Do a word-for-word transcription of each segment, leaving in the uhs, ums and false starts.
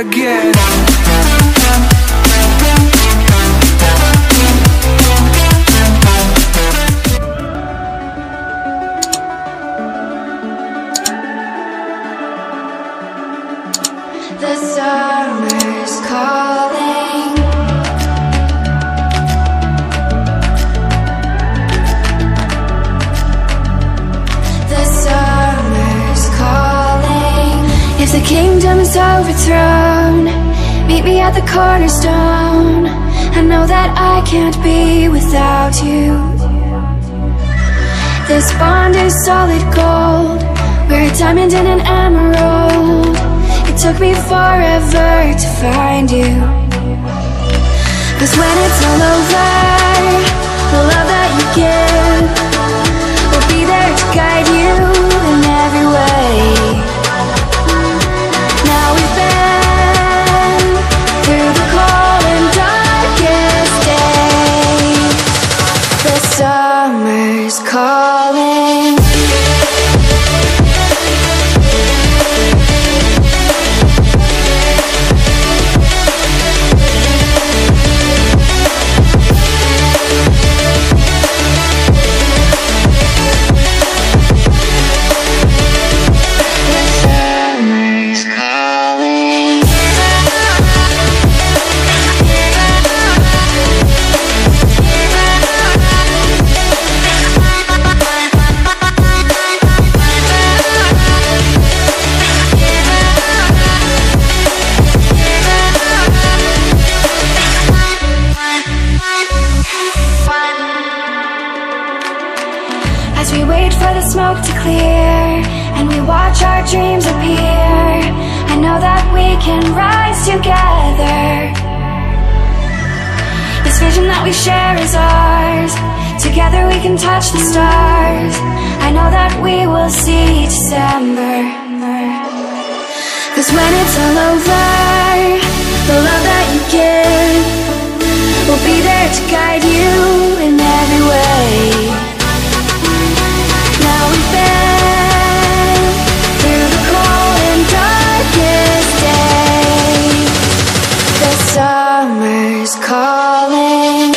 again. The summer's calling. The summer's calling. If the kingdom's overthrown, meet me at the cornerstone. I know that I can't be without you. This bond is solid gold. We're a diamond and an emerald. It took me forever to find you. Cause when it's all over, the love that you give will be there to guide you in every way. Now we've been through the cold and darkest day. The summer's calling. We share is ours. Together we can touch the stars. I know that we will see December. Cause when it's all over, the love that you give will be there to guide you in every way. Now we've been through the cold and darkest day. The summer's calling.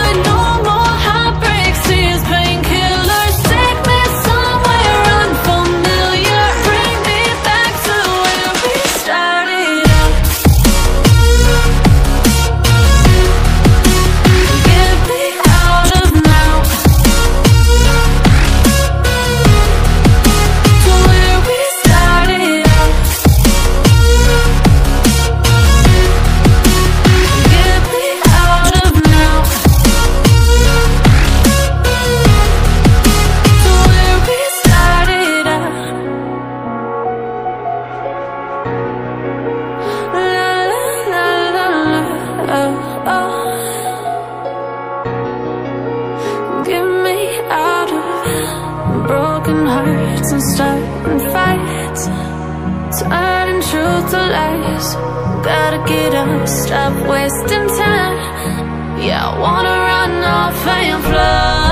all. Get me out of broken hearts and starting fights, turning truth to lies. Gotta get up, stop wasting time. Yeah, I wanna run off and fly.